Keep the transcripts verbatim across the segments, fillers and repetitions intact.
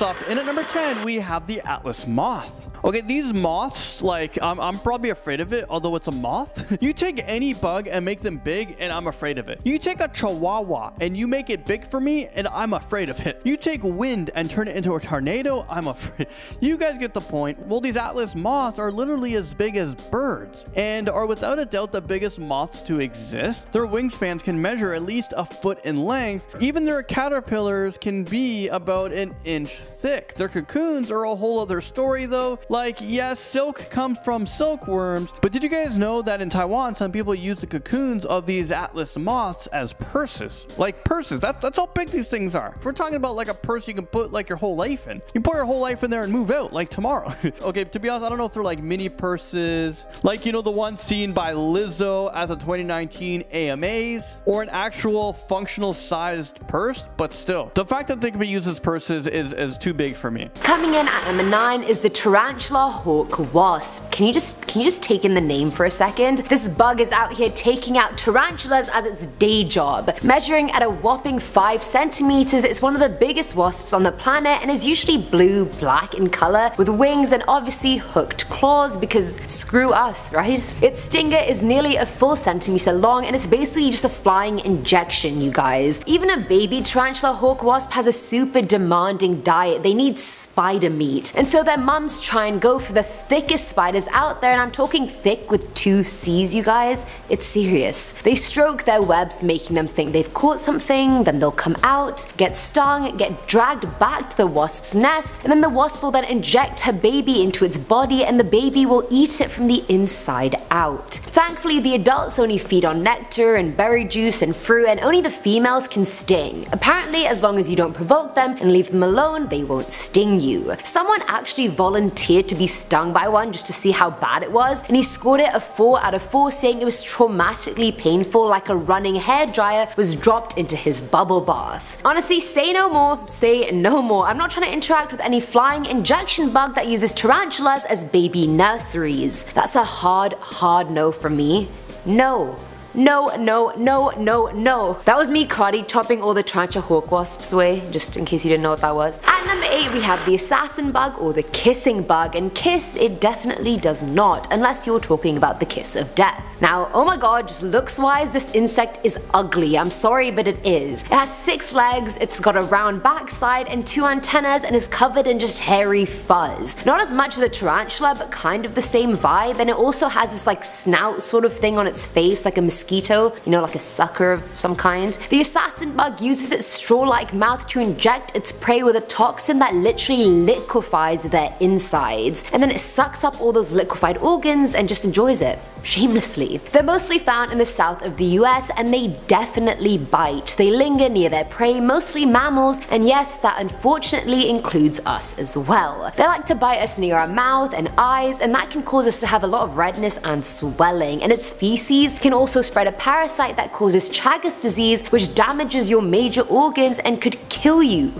Next up, in at number ten, we have the Atlas moth. Okay, these moths, like, um, I'm probably afraid of it, although it's a moth. You take any bug and make them big, and I'm afraid of it. You take a chihuahua and you make it big for me, and I'm afraid of it. You take wind and turn it into a tornado, I'm afraid. You guys get the point. Well, these Atlas moths are literally as big as birds, and are without a doubt the biggest moths to exist. Their wingspans can measure at least a foot in length. Even their caterpillars can be about an inch thick. Their cocoons are a whole other story though. Like, yes, silk comes from silkworms, but did you guys know that in Taiwan, some people use the cocoons of these Atlas moths as purses? Like purses, that, that's how big these things are. If we're talking about like a purse you can put like your whole life in. You can put your whole life in there and move out like tomorrow. Okay, to be honest, I don't know if they're like mini purses, like, you know, the one seen by Lizzo at the twenty nineteen A M As, or an actual functional sized purse, but still. The fact that they can be used as purses is, is too big for me. Coming in at number nine is the tarantula hawk wasp. Can you just can you just take in the name for a second? This bug is out here taking out tarantulas as its day job. Measuring at a whopping five centimeters, it's one of the biggest wasps on the planet and is usually blue, black in color, with wings and obviously hooked claws because screw us, right? Its stinger is nearly a full centimeter long and it's basically just a flying injection, you guys. Even a baby tarantula hawk wasp has a super demanding diet. They need spider meat. And so their mums try and go for the thickest spiders out there, and I'm talking thick with two C's, you guys. It's serious. They stroke their webs, making them think they've caught something, then they'll come out, get stung, get dragged back to the wasp's nest, and then the wasp will then inject her baby into its body and the baby will eat it from the inside out. Thankfully, the adults only feed on nectar and berry juice and fruit, and only the females can sting. Apparently, as long as you don't provoke them and leave them alone, they won't sting you. Someone actually volunteered to be stung by one just to see how bad it was, and he scored it a four out of four, saying it was traumatically painful, like a running hairdryer was dropped into his bubble bath. Honestly, say no more, say no more. I'm not trying to interact with any flying injection bug that uses tarantulas as baby nurseries. That's a hard, hard no from me. No. No, no, no, no, no. That was me karate chopping all the tarantula hawk wasps away, just in case you didn't know what that was. At number eight, we have the assassin bug or the kissing bug, and kiss it definitely does not, unless you're talking about the kiss of death. Now, oh my god, just looks wise, this insect is ugly. I'm sorry, but it is. It has six legs, it's got a round backside and two antennas, and is covered in just hairy fuzz. Not as much as a tarantula, but kind of the same vibe, and it also has this like snout sort of thing on its face, like a mosquito, you know, like a sucker of some kind. The assassin bug uses its straw-like mouth to inject its prey with a toxin that literally liquefies their insides, and then it sucks up all those liquefied organs and just enjoys it, shamelessly. They're mostly found in the south of the U S, and they definitely bite. They linger near their prey, mostly mammals, and yes, that unfortunately includes us as well. They like to bite us near our mouth and eyes, and that can cause us to have a lot of redness and swelling, and its feces can also spread a parasite that causes Chagas disease, which damages your major organs and could kill you.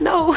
No.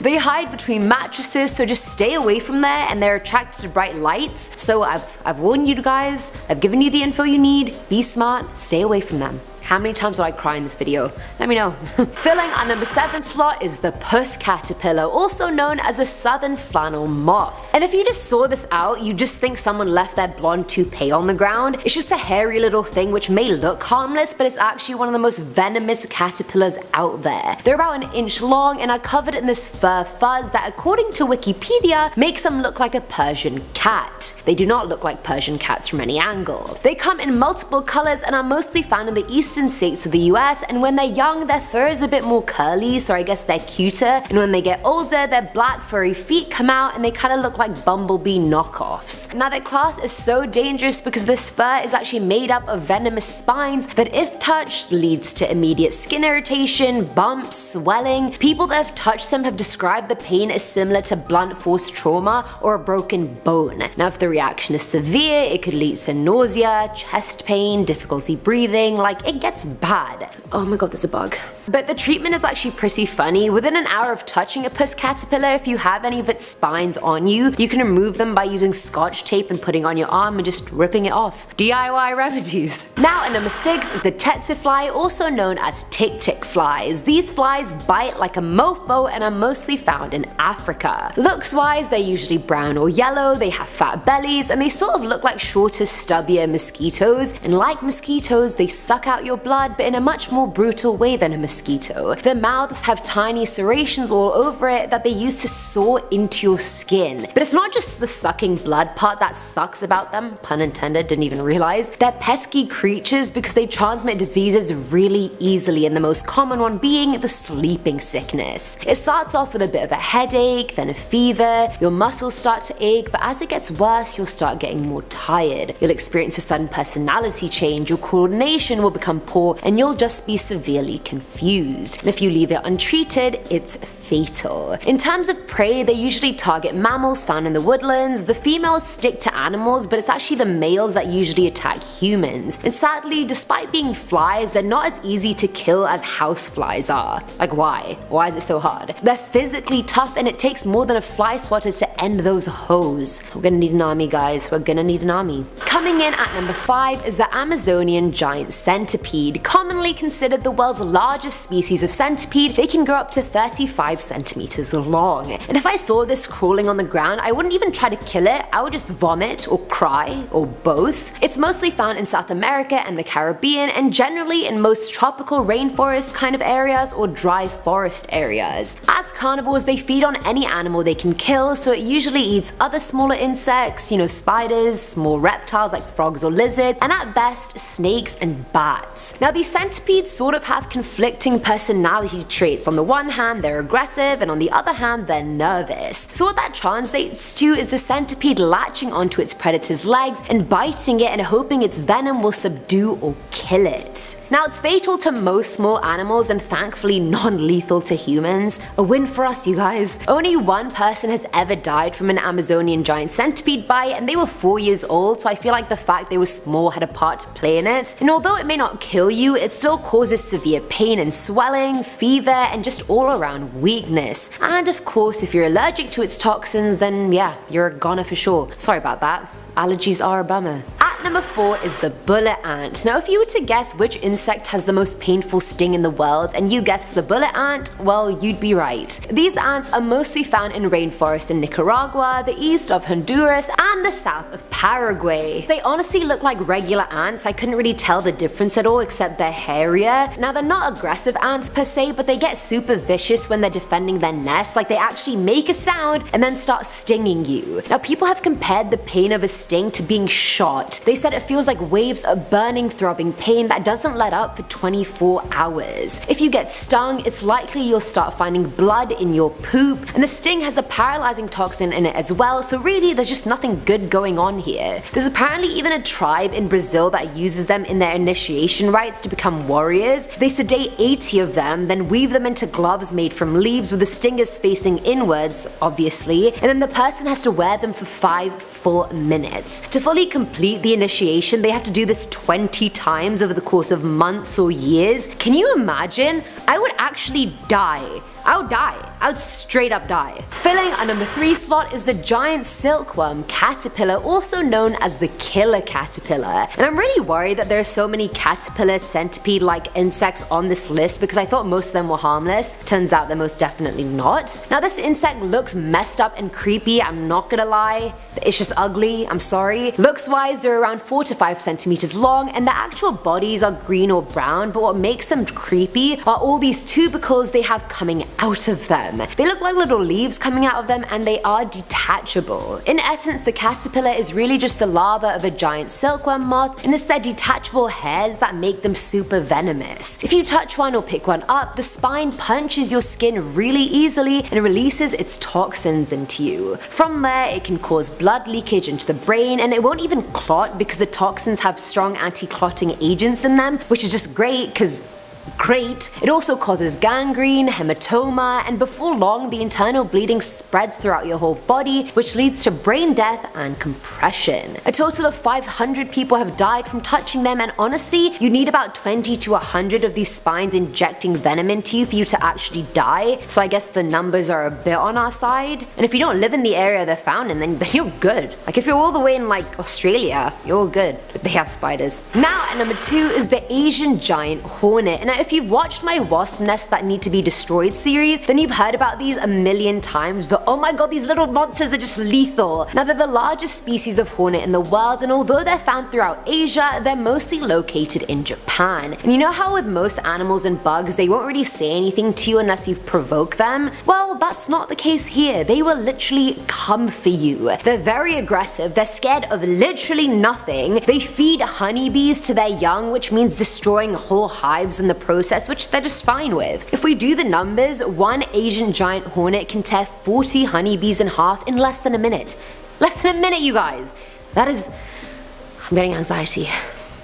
They hide between mattresses, so just stay away from there, and they're attracted to bright lights. So I've, I've warned you guys, I've given you the info you need. Be smart, stay away from them. How many times will I cry in this video? Let me know. Filling our number seven slot is the puss caterpillar, also known as a southern flannel moth. And if you just saw this out, you just think someone left their blonde toupee on the ground. It's just a hairy little thing which may look harmless, but it's actually one of the most venomous caterpillars out there. They're about an inch long and are covered in this fur fuzz that, according to Wikipedia, makes them look like a Persian cat. They do not look like Persian cats from any angle. They come in multiple colors and are mostly found in the eastern states of the U S, and when they're young, their fur is a bit more curly, so I guess they're cuter, and when they get older, their black furry feet come out and they kind of look like bumblebee knockoffs. Now, their class is so dangerous because this fur is actually made up of venomous spines that, if touched, leads to immediate skin irritation, bumps, swelling. People that have touched them have described the pain as similar to blunt force trauma or a broken bone. Now, if the reaction is severe, it could lead to nausea, chest pain, difficulty breathing, like it gets gets bad. Oh my god, there's a bug. But the treatment is actually pretty funny. Within an hour of touching a puss caterpillar, if you have any of its spines on you, you can remove them by using scotch tape and putting on your arm and just ripping it off. D I Y remedies. Now at number six is the tsetse fly, also known as tick-tick flies. These flies bite like a mofo and are mostly found in Africa. Looks-wise, they're usually brown or yellow, they have fat bellies, and they sort of look like shorter, stubbier mosquitoes. And like mosquitoes, they suck out your blood, but in a much more brutal way than a mosquito. Their mouths have tiny serrations all over it that they use to saw into your skin. But it's not just the sucking blood part that sucks about them, pun intended, didn't even realize. They're pesky creatures because they transmit diseases really easily, and the most common one being the sleeping sickness. It starts off with a bit of a headache, then a fever, your muscles start to ache, but as it gets worse, you'll start getting more tired. You'll experience a sudden personality change, your coordination will become poor, and you'll just be severely confused. And if you leave it untreated, it's fatal. In terms of prey, they usually target mammals found in the woodlands. The females stick to animals, but it's actually the males that usually attack humans. And sadly, despite being flies, they're not as easy to kill as houseflies are. Like why? Why is it so hard? They're physically tough, and it takes more than a fly swatter to end those hoes. We're gonna need an army, guys. We're gonna need an army. Coming in at number five is the Amazonian giant centipede. Commonly considered the world's largest species of centipede, they can grow up to thirty-five centimeters long. And if I saw this crawling on the ground, I wouldn't even try to kill it. I would just vomit or cry or both. It's mostly found in South America and the Caribbean, and generally in most tropical rainforest kind of areas or dry forest areas. As carnivores, they feed on any animal they can kill, so it usually eats other smaller insects, you know, spiders, small reptiles like frogs or lizards, and at best snakes and bats. Now these centipedes sort of have conflicting personality traits. On the one hand, they're aggressive, and on the other hand, they're nervous. So what that translates to is the centipede latching onto its predator's legs and biting it and hoping its venom will subdue or kill it. Now it's fatal to most small animals and thankfully non-lethal to humans. A win for us, you guys. Only one person has ever died from an Amazonian giant centipede bite, and they were four years old, so I feel like the fact they were small had a part to play in it. And although it may not kill you, it still causes severe pain and swelling, fever, and just all around weakness. And of course, if you're allergic to its toxins, then yeah, you're a goner for sure. Sorry about that. Allergies are a bummer. At number four is the bullet ant. Now if you were to guess which insect has the most painful sting in the world and you guessed the bullet ant, well, you'd be right. These ants are mostly found in rainforests in Nicaragua, the east of Honduras, and the south of Paraguay. They honestly look like regular ants. I couldn't really tell the difference at all except they're hairier. Now they're not aggressive ants per se, but they get super vicious when they're defending their nest. Like they actually make a sound and then start stinging you. Now people have compared the pain of a sting to being shot. They said it feels like waves of burning, throbbing pain that doesn't let up for twenty-four hours. If you get stung, it's likely you'll start finding blood in your poop, and the sting has a paralyzing toxin in it as well, so really there's just nothing good going on here. There's apparently even a tribe in Brazil that uses them in their initiation rites to become warriors. They sedate eighty of them, then weave them into gloves made from leaves with the stingers facing inwards, obviously, and then the person has to wear them for five full minutes. To fully complete the initiation, they have to do this twenty times over the course of months or years. Can you imagine? I would actually die. I would die. I would straight up die. Filling our number three slot is the giant silkworm caterpillar, also known as the killer caterpillar. And I'm really worried that there are so many caterpillar centipede-like insects on this list because I thought most of them were harmless. Turns out they're most definitely not. Now this insect looks messed up and creepy, I'm not gonna lie. It's just ugly, I'm sorry. Looks-wise, they're around four to five centimeters long, and their actual bodies are green or brown, but what makes them creepy are all these tubercles they have coming out of them. They look like little leaves coming out of them, and they are detachable. In essence, the caterpillar is really just the larva of a giant silkworm moth, and it's their detachable hairs that make them super venomous. If you touch one or pick one up, the spine punches your skin really easily and releases its toxins into you. From there, it can cause blood leakage into the brain, and it won't even clot because the toxins have strong anti-clotting agents in them, which is just great because great, it also causes gangrene, hematoma, and before long the internal bleeding spreads throughout your whole body, which leads to brain death and compression. A total of five hundred people have died from touching them, and honestly, you need about twenty to one hundred of these spines injecting venom into you for you to actually die, so I guess the numbers are a bit on our side. And if you don't live in the area they're found in, then you're good. Like if you're all the way in like Australia, you're all good. But they have spiders. Now at number two is the Asian giant hornet. And if you've watched my wasp nests that need to be destroyed series, then you've heard about these a million times, but oh my god, these little monsters are just lethal. Now they're the largest species of hornet in the world, and although they're found throughout Asia, they're mostly located in Japan. And you know how with most animals and bugs, they won't really say anything to you unless you provoke them? Well, that's not the case here. They will literally come for you. They're very aggressive, they're scared of literally nothing. They feed honeybees to their young, which means destroying whole hives in the process, which they're just fine with. If we do the numbers, one Asian giant hornet can tear forty honeybees in half in less than a minute. Less than a minute, you guys! That is... I'm getting anxiety.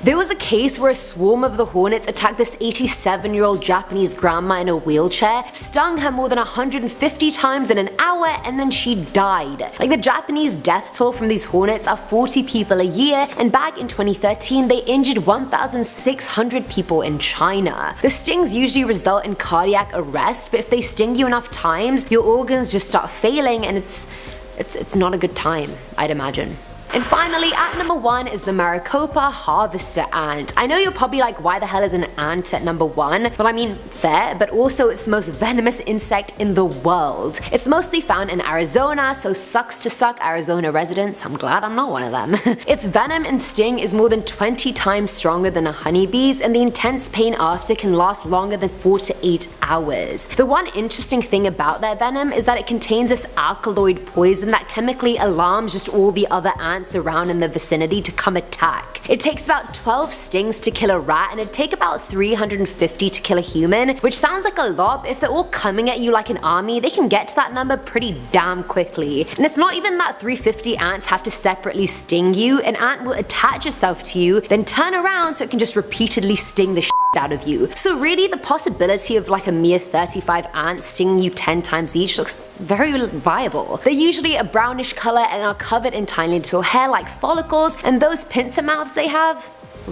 There was a case where a swarm of the hornets attacked this eighty-seven year old Japanese grandma in a wheelchair, stung her more than one hundred fifty times in an hour, and then she died. Like the Japanese death toll from these hornets are forty people a year, and back in twenty thirteen they injured one thousand six hundred people in China. The stings usually result in cardiac arrest, but if they sting you enough times, your organs just start failing, and it's, it's, it's not a good time, I'd imagine. And finally, at number one is the Maricopa harvester ant. I know you're probably like, why the hell is an ant at number one? Well, I mean, fair, but also it's the most venomous insect in the world. It's mostly found in Arizona, so sucks to suck, Arizona residents. I'm glad I'm not one of them. Its venom and sting is more than twenty times stronger than a honeybee's, and the intense pain after can last longer than four to eight hours. The one interesting thing about their venom is that it contains this alkaloid poison that chemically alarms just all the other ants around in the vicinity to come attack. It takes about twelve stings to kill a rat, and it'd take about three hundred fifty to kill a human, which sounds like a lot, but if they're all coming at you like an army, they can get to that number pretty damn quickly. And it's not even that three hundred fifty ants have to separately sting you. An ant will attach itself to you, then turn around so it can just repeatedly sting the shit out of you. So really, the possibility of like a mere thirty-five ants stinging you ten times each looks very viable. They're usually a brownish color and are covered in tiny little hair like follicles, and those pincer mouths they have,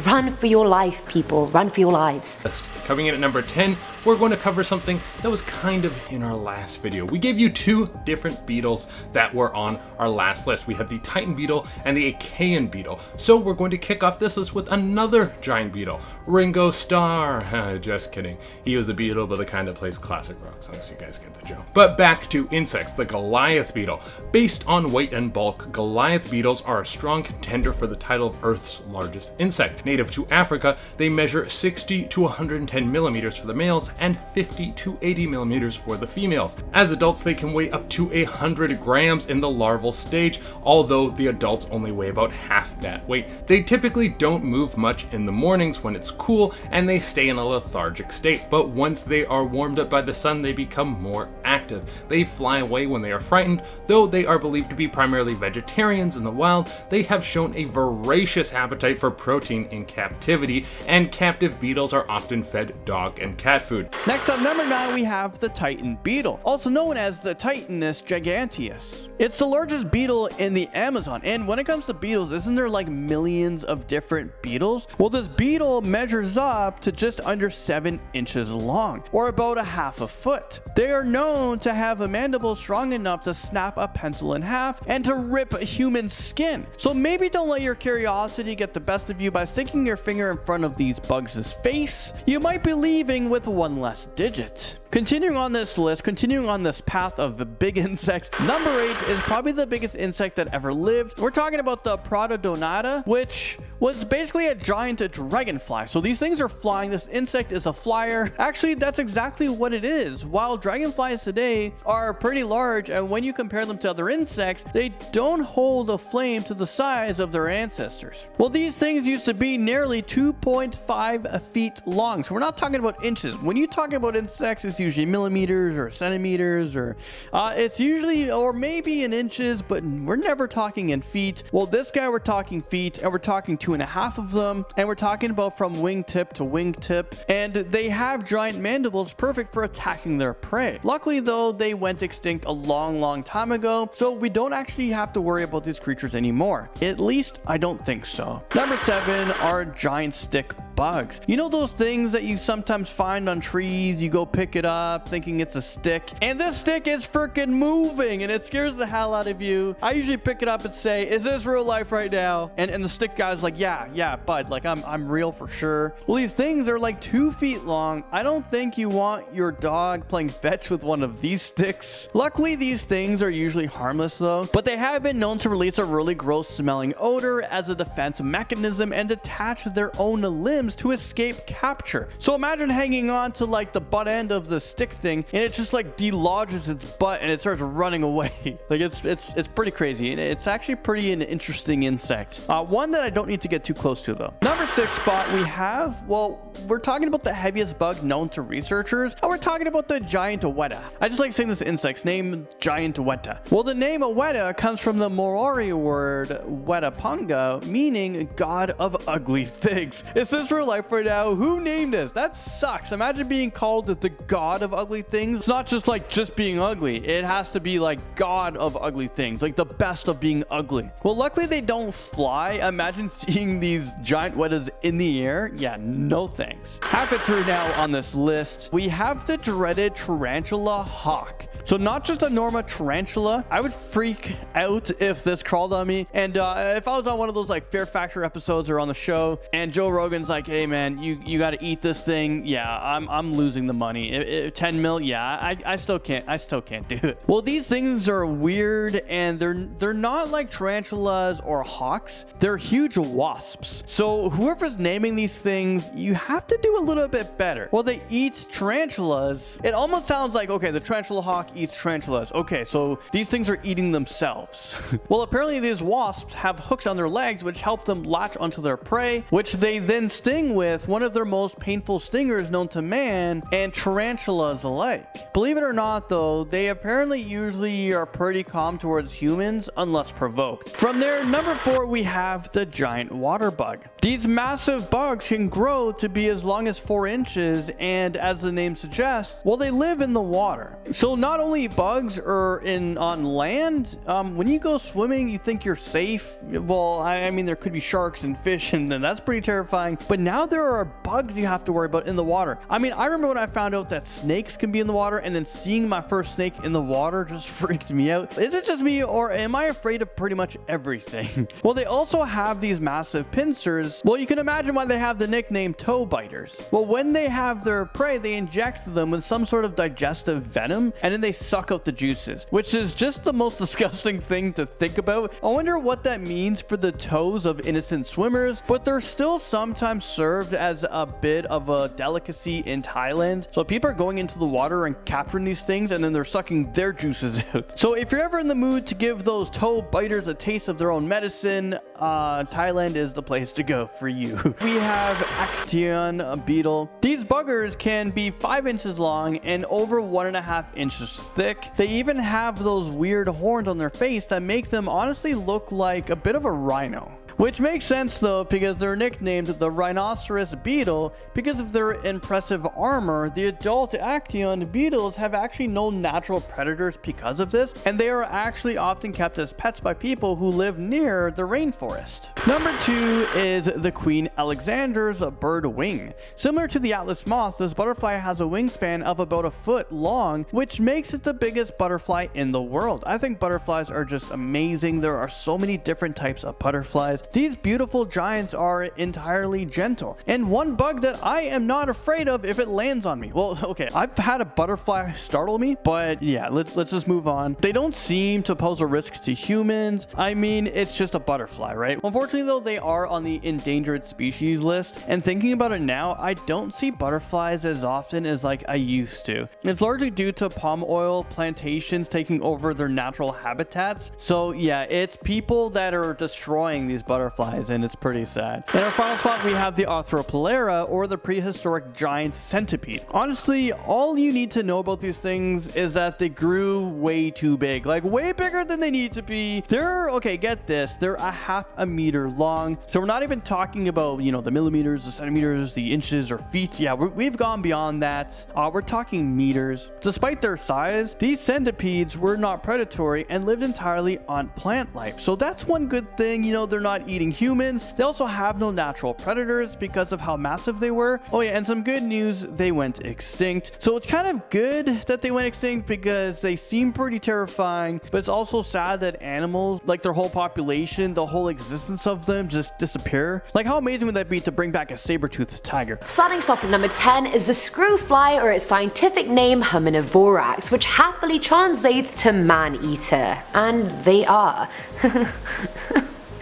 run for your life, people, run for your lives. Coming in at number ten, we're going to cover something that was kind of in our last video. We gave you two different beetles that were on our last list. We have the Titan beetle and the Achaean beetle. So we're going to kick off this list with another giant beetle, Ringo Starr. Just kidding. He was a beetle, but the kind that plays classic rock songs. You guys get the joke. But back to insects, the Goliath beetle. Based on weight and bulk, Goliath beetles are a strong contender for the title of Earth's largest insect. Native to Africa, they measure sixty to one hundred ten millimeters for the males and fifty to eighty millimeters for the females. As adults, they can weigh up to one hundred grams in the larval stage, although the adults only weigh about half that weight. They typically don't move much in the mornings when it's cool, and they stay in a lethargic state, but once they are warmed up by the sun, they become more active. They fly away when they are frightened. Though they are believed to be primarily vegetarians in the wild, they have shown a voracious appetite for protein in captivity, and captive beetles are often fed dog and cat food. Next up, number nine, we have the Titan beetle, also known as the Titanus Giganteus. It's the largest beetle in the Amazon, and when it comes to beetles, isn't there like millions of different beetles? Well, this beetle measures up to just under seven inches long, or about a half a foot. They are known to have a mandible strong enough to snap a pencil in half and to rip human skin. So maybe don't let your curiosity get the best of you by sticking your finger in front of these bugs' face. You might be leaving with one One less digit. Continuing on this list, continuing on this path of the big insects, number eight is probably the biggest insect that ever lived. We're talking about the Protodonata, which was basically a giant dragonfly. So these things are flying. This insect is a flyer. Actually, that's exactly what it is. While dragonflies today are pretty large, and when you compare them to other insects, they don't hold a flame to the size of their ancestors. Well, these things used to be nearly two point five feet long, so we're not talking about inches. When you talk about insects, it's usually millimeters or centimeters, or uh, it's usually, or maybe in inches, but we're never talking in feet. Well, this guy, we're talking feet, and we're talking two and a half of them, and we're talking about from wingtip to wingtip, and they have giant mandibles perfect for attacking their prey. Luckily though, they went extinct a long, long time ago, so we don't actually have to worry about these creatures anymore. At least I don't think so. Number seven are giant stick bugs. You know those things that you sometimes find on trees, you go pick it up thinking it's a stick, and this stick is freaking moving and it scares the hell out of you. I usually pick it up and say, is this real life right now? And and the stick guy's like, yeah, yeah, bud, like I'm I'm real for sure. Well, these things are like two feet long. I don't think you want your dog playing fetch with one of these sticks. Luckily, these things are usually harmless though, but they have been known to release a really gross smelling odor as a defense mechanism and attach their own limbs to escape capture. So imagine hanging on to like the butt end of the stick thing, and it just like delodges its butt and it starts running away. Like it's it's it's pretty crazy, and it's actually pretty an interesting insect. Uh, one that I don't need to get too close to though. Number six spot we have, well, we're talking about the heaviest bug known to researchers, and we're talking about the giant weta. I just like saying this insect's name, giant weta. Well, the name weta comes from the Maori word wetapunga, meaning god of ugly things. It says life right now, who named this? That sucks. Imagine being called the god of ugly things. It's not just like just being ugly, it has to be like god of ugly things, like the best of being ugly. Well, luckily they don't fly. Imagine seeing these giant wetas in the air. Yeah, no thanks. Halfway through now on this list, we have the dreaded tarantula hawk. So not just a normal tarantula. I would freak out if this crawled on me. And uh, if I was on one of those like Fear Factor episodes or on the show, and Joe Rogan's like, hey man, you, you got to eat this thing. Yeah, I'm, I'm losing the money. It, it, ten mil. Yeah, I, I still can't, I still can't do it. Well, these things are weird, and they're, they're not like tarantulas or hawks. They're huge wasps. So whoever's naming these things, you have to do a little bit better. Well, they eat tarantulas. It almost sounds like, okay, the tarantula hawk eats tarantulas. Okay, so these things are eating themselves. Well, apparently these wasps have hooks on their legs, which help them latch onto their prey, which they then sting with, one of their most painful stingers known to man and tarantulas alike. Believe it or not though, they apparently usually are pretty calm towards humans unless provoked. From there, number four, we have the giant water bug. These massive bugs can grow to be as long as four inches, and as the name suggests, well, they live in the water. So not only bugs are in on land. Um, when you go swimming, you think you're safe. Well, I, I mean, there could be sharks and fish, and then that's pretty terrifying. But now there are bugs you have to worry about in the water. I mean, I remember when I found out that snakes can be in the water, and then seeing my first snake in the water just freaked me out. Is it just me, or am I afraid of pretty much everything? Well, they also have these massive pincers. Well, you can imagine why they have the nickname toe biters. Well, when they have their prey, they inject them with some sort of digestive venom, and then they suck out the juices, which is just the most disgusting thing to think about. I wonder what that means for the toes of innocent swimmers, but they're still sometimes served as a bit of a delicacy in Thailand. So people are going into the water and capturing these things, and then they're sucking their juices out. So if you're ever in the mood to give those toe biters a taste of their own medicine, uh, Thailand is the place to go for you. We have Achaean beetle. These buggers can be five inches long and over one and a half inches thick. They even have those weird horns on their face that make them honestly look like a bit of a rhino. Which makes sense though, because they're nicknamed the rhinoceros beetle because of their impressive armor. The adult Achaean beetles have actually no natural predators because of this, and they are actually often kept as pets by people who live near the rainforest. Number two is the Queen Alexandra's bird wing. Similar to the Atlas moth, this butterfly has a wingspan of about a foot long, which makes it the biggest butterfly in the world. I think butterflies are just amazing. There are so many different types of butterflies. These beautiful giants are entirely gentle. And one bug that I am not afraid of if it lands on me. Well, okay, I've had a butterfly startle me, but yeah, let's, let's just move on. They don't seem to pose a risk to humans. I mean, it's just a butterfly, right? Unfortunately though, they are on the endangered species list. And thinking about it now, I don't see butterflies as often as like I used to. It's largely due to palm oil plantations taking over their natural habitats. So yeah, it's people that are destroying these butterflies and it's pretty sad. In our final spot, we have the Arthropleura, or the prehistoric giant centipede. Honestly, all you need to know about these things is that they grew way too big, like way bigger than they need to be. They're, okay, get this, they're a half a meter long. So we're not even talking about, you know, the millimeters, the centimeters, the inches or feet. Yeah, we've gone beyond that. Uh, we're talking meters. Despite their size, these centipedes were not predatory and lived entirely on plant life. So that's one good thing. You know, they're not eating humans. They also have no natural predators because of how massive they were. Oh yeah, and some good news, they went extinct. So it's kind of good that they went extinct because they seem pretty terrifying, but it's also sad that animals, like their whole population, the whole existence of them just disappear. Like how amazing would that be to bring back a saber-toothed tiger? Starting off at number ten is the screw fly, or its scientific name Herminivorax, which happily translates to man-eater. And they are.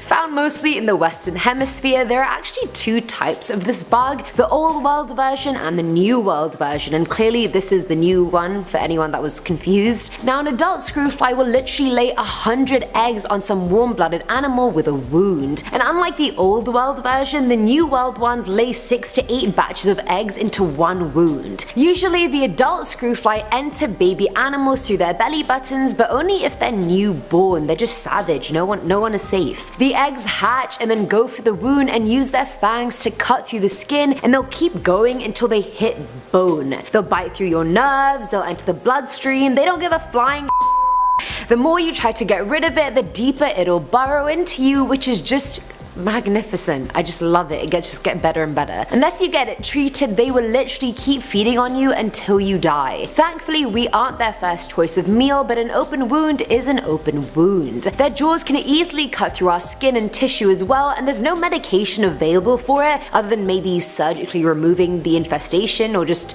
Found mostly in the Western Hemisphere, there are actually two types of this bug, the old world version and the new world version, and clearly this is the new one for anyone that was confused. Now an adult screwfly will literally lay a hundred eggs on some warm-blooded animal with a wound, and unlike the old world version, the new world ones lay six to eight batches of eggs into one wound. Usually the adult screwfly enter baby animals through their belly buttons, but only if they're newborn. They're just savage, no one, no one is safe. The The eggs hatch and then go for the wound and use their fangs to cut through the skin, and they'll keep going until they hit bone. They'll bite through your nerves, they'll enter the bloodstream, they don't give a flying The more you try to get rid of it, the deeper it'll burrow into you, which is just magnificent. I just love it. It gets just get better and better. Unless you get it treated, they will literally keep feeding on you until you die. Thankfully, we aren't their first choice of meal, but an open wound is an open wound. Their jaws can easily cut through our skin and tissue as well, and there's no medication available for it other than maybe surgically removing the infestation or just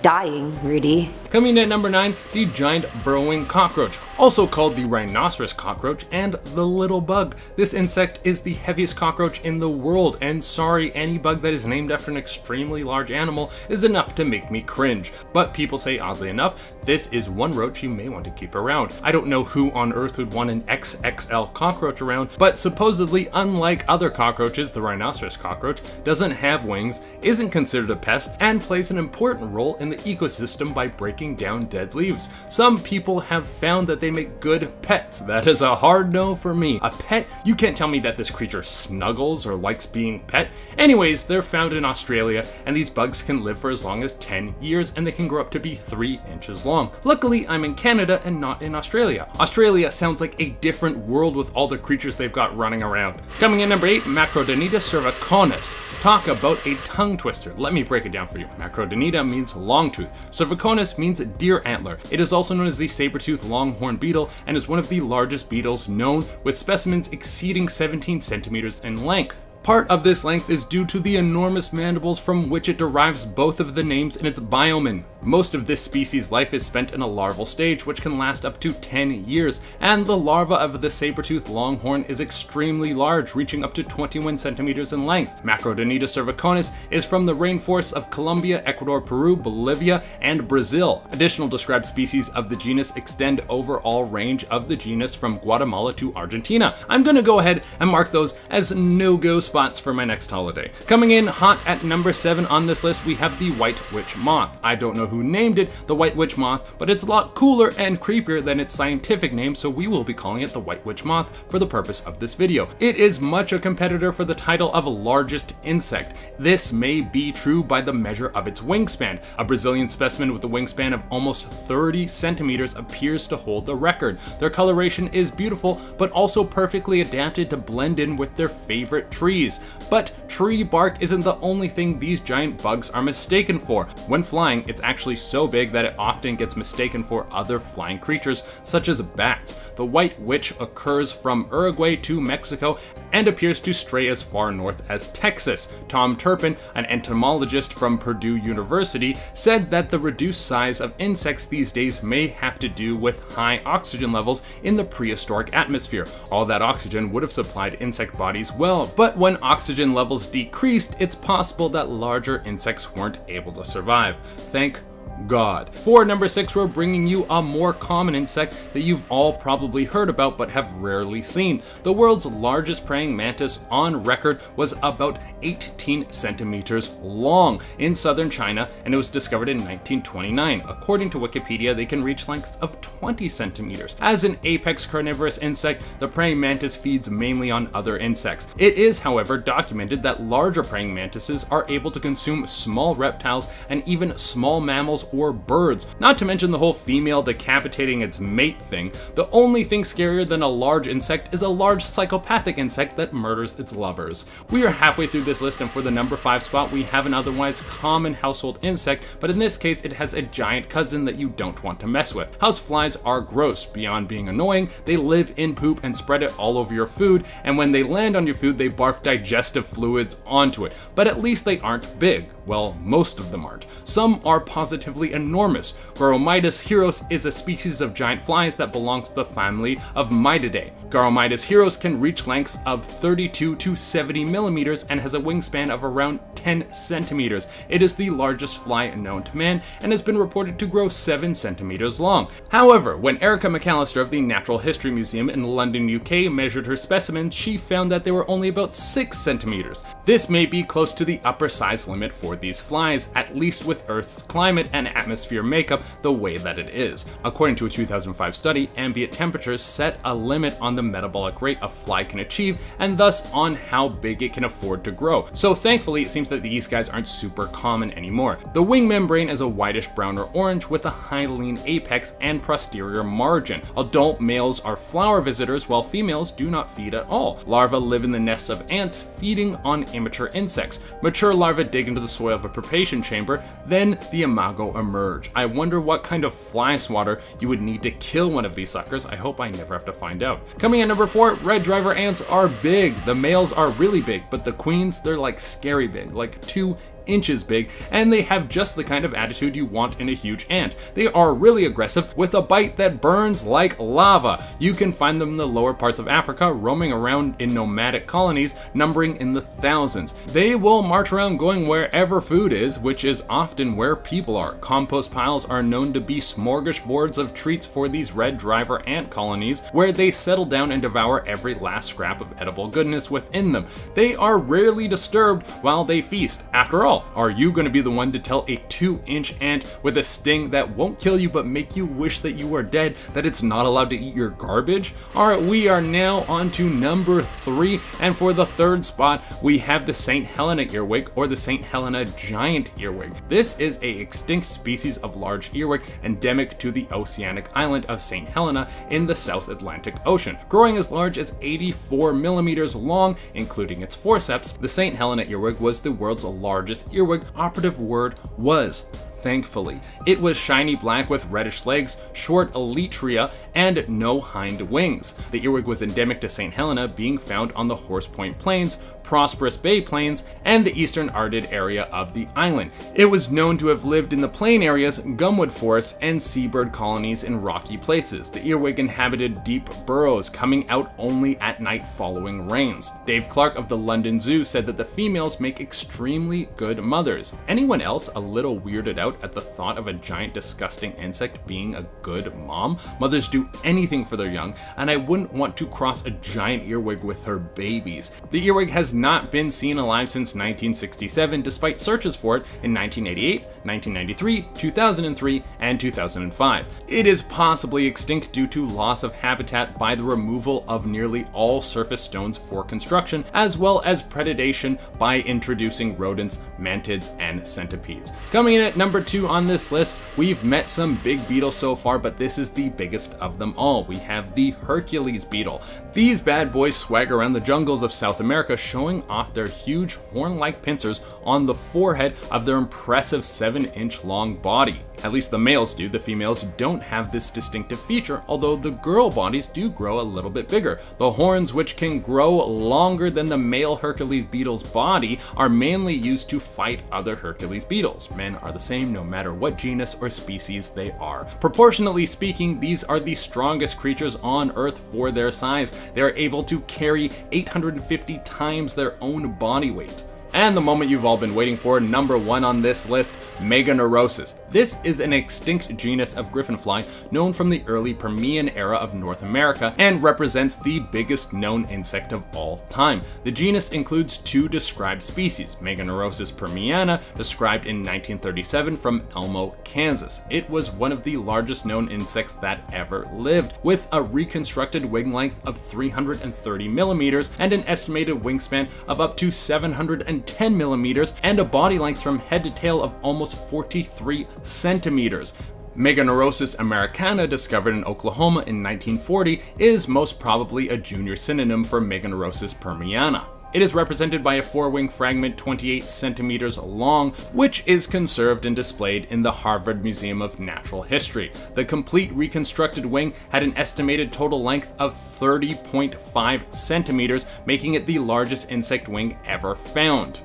dying, really. Coming in at number nine, the giant burrowing cockroach, also called the rhinoceros cockroach and the little bug. This insect is the heaviest cockroach in the world, and sorry, any bug that is named after an extremely large animal is enough to make me cringe. But people say, oddly enough, this is one roach you may want to keep around. I don't know who on earth would want an triple X L cockroach around, but supposedly, unlike other cockroaches, the rhinoceros cockroach doesn't have wings, isn't considered a pest, and plays an important role in the ecosystem by breaking down dead leaves. Some people have found that they make good pets. That is a hard no for me. A pet? You can't tell me that this creature snuggles or likes being pet. Anyways, they're found in Australia, and these bugs can live for as long as ten years, and they can grow up to be three inches long. Luckily, I'm in Canada and not in Australia. Australia sounds like a different world with all the creatures they've got running around. Coming in number eight, Macrodontia cervicornis. Talk about a tongue twister. Let me break it down for you. Macrodontia means long tooth. Cervicornis means deer antler. It is also known as the saber-toothed longhorn beetle and is one of the largest beetles known, with specimens exceeding seventeen centimeters in length. Part of this length is due to the enormous mandibles from which it derives both of the names in its biomen. Most of this species' life is spent in a larval stage, which can last up to ten years, and the larva of the saber-toothed longhorn is extremely large, reaching up to twenty-one centimeters in length. Macrodontia cervicornis is from the rainforests of Colombia, Ecuador, Peru, Bolivia, and Brazil. Additional described species of the genus extend over all range of the genus from Guatemala to Argentina. I'm gonna go ahead and mark those as no-go spots for my next holiday. Coming in hot at number seven on this list, we have the White Witch Moth. I don't know who named it the White Witch Moth, but it's a lot cooler and creepier than its scientific name, so we will be calling it the White Witch Moth for the purpose of this video. It is much a competitor for the title of largest insect. This may be true by the measure of its wingspan. A Brazilian specimen with a wingspan of almost thirty centimeters appears to hold the record. Their coloration is beautiful, but also perfectly adapted to blend in with their favorite tree. trees. But tree bark isn't the only thing these giant bugs are mistaken for. When flying, it's actually so big that it often gets mistaken for other flying creatures, such as bats. The white witch occurs from Uruguay to Mexico and appears to stray as far north as Texas. Tom Turpin, an entomologist from Purdue University, said that the reduced size of insects these days may have to do with high oxygen levels in the prehistoric atmosphere. All that oxygen would have supplied insect bodies well, but when oxygen levels decreased, it's possible that larger insects weren't able to survive. Thank God. For number six, we're bringing you a more common insect that you've all probably heard about but have rarely seen. The world's largest praying mantis on record was about eighteen centimeters long in southern China, and it was discovered in nineteen twenty-nine. According to Wikipedia, they can reach lengths of twenty centimeters. As an apex carnivorous insect, the praying mantis feeds mainly on other insects. It is, however, documented that larger praying mantises are able to consume small reptiles and even small mammals or birds, not to mention the whole female decapitating its mate thing. The only thing scarier than a large insect is a large psychopathic insect that murders its lovers. We are halfway through this list, and for the number five spot, we have an otherwise common household insect, but in this case, it has a giant cousin that you don't want to mess with. Houseflies are gross. Beyond being annoying, they live in poop and spread it all over your food, and when they land on your food, they barf digestive fluids onto it. But at least they aren't big. Well, most of them aren't. Some are positively enormous. Goromidas heros is a species of giant flies that belongs to the family of Mitidae. Goromidas heros can reach lengths of thirty-two to seventy millimeters and has a wingspan of around ten centimeters. It is the largest fly known to man and has been reported to grow seven centimeters long. However, when Erica McAllister of the Natural History Museum in London, U K measured her specimens, she found that they were only about six centimeters. This may be close to the upper size limit for these flies, at least with Earth's climate and atmosphere makeup the way that it is. According to a two thousand five study, ambient temperatures set a limit on the metabolic rate a fly can achieve and thus on how big it can afford to grow. So thankfully, it seems that these guys aren't super common anymore. The wing membrane is a whitish brown or orange with a hyaline apex and posterior margin. Adult males are flower visitors while females do not feed at all. Larvae live in the nests of ants, feeding on immature insects. Mature larvae dig into the soil of a preparation chamber, then the imago emerge. I wonder what kind of fly swatter you would need to kill one of these suckers. I hope I never have to find out. Coming in number four, red driver ants are big. The males are really big, but the queens, they're like scary big, like two inches big, and they have just the kind of attitude you want in a huge ant. They are really aggressive with a bite that burns like lava. You can find them in the lower parts of Africa, roaming around in nomadic colonies, numbering in the thousands. They will march around going wherever food is, which is often where people are. Compost piles are known to be smorgasbords of treats for these red driver ant colonies, where they settle down and devour every last scrap of edible goodness within them. They are rarely disturbed while they feast. After all, are you going to be the one to tell a two-inch ant with a sting that won't kill you but make you wish that you are dead that it's not allowed to eat your garbage? Alright, we are now on to number three, and for the third spot, we have the Saint Helena earwig, or the Saint Helena giant earwig. This is a extinct species of large earwig endemic to the oceanic island of Saint Helena in the South Atlantic Ocean. Growing as large as eighty-four millimeters long, including its forceps, the Saint Helena earwig was the world's largest earwig. Operative word was thankfully. It was shiny black with reddish legs, short elytra, and no hind wings. The earwig was endemic to Saint Helena, being found on the Horse Point Plains, Prosperous Bay Plains, and the eastern Arctic area of the island. It was known to have lived in the plain areas, gumwood forests, and seabird colonies in rocky places. The earwig inhabited deep burrows, coming out only at night following rains. Dave Clark of the London Zoo said that the females make extremely good mothers. Anyone else a little weirded out at the thought of a giant disgusting insect being a good mom? Mothers do anything for their young, and I wouldn't want to cross a giant earwig with her babies. The earwig has not been seen alive since nineteen sixty-seven, despite searches for it in nineteen eighty-eight, nineteen ninety-three, two thousand three, and two thousand five. It is possibly extinct due to loss of habitat by the removal of nearly all surface stones for construction, as well as predation by introducing rodents, mantids, and centipedes. Coming in at number number two on this list, we've met some big beetles so far, but this is the biggest of them all. We have the Hercules beetle. These bad boys swag around the jungles of South America, showing off their huge horn-like pincers on the forehead of their impressive seven inch long body. At least the males do. The females don't have this distinctive feature, although the girl bodies do grow a little bit bigger. The horns, which can grow longer than the male Hercules beetle's body, are mainly used to fight other Hercules beetles. Men are the same no matter what genus or species they are. Proportionally speaking, these are the strongest creatures on Earth for their size. They are able to carry eight hundred fifty times their own body weight. And the moment you've all been waiting for, number one on this list, Meganeuropsis. This is an extinct genus of griffonfly known from the early Permian era of North America and represents the biggest known insect of all time. The genus includes two described species, Meganeuropsis permiana, described in nineteen thirty-seven from Elmo, Kansas. It was one of the largest known insects that ever lived, with a reconstructed wing length of three hundred thirty millimeters and an estimated wingspan of up to seven hundred ten millimeters and a body length from head to tail of almost forty-three centimeters. Meganeuropsis americana, discovered in Oklahoma in nineteen forty, is most probably a junior synonym for Meganeuropsis permiana. It is represented by a four-wing fragment twenty-eight centimeters long, which is conserved and displayed in the Harvard Museum of Natural History. The complete reconstructed wing had an estimated total length of thirty point five centimeters, making it the largest insect wing ever found.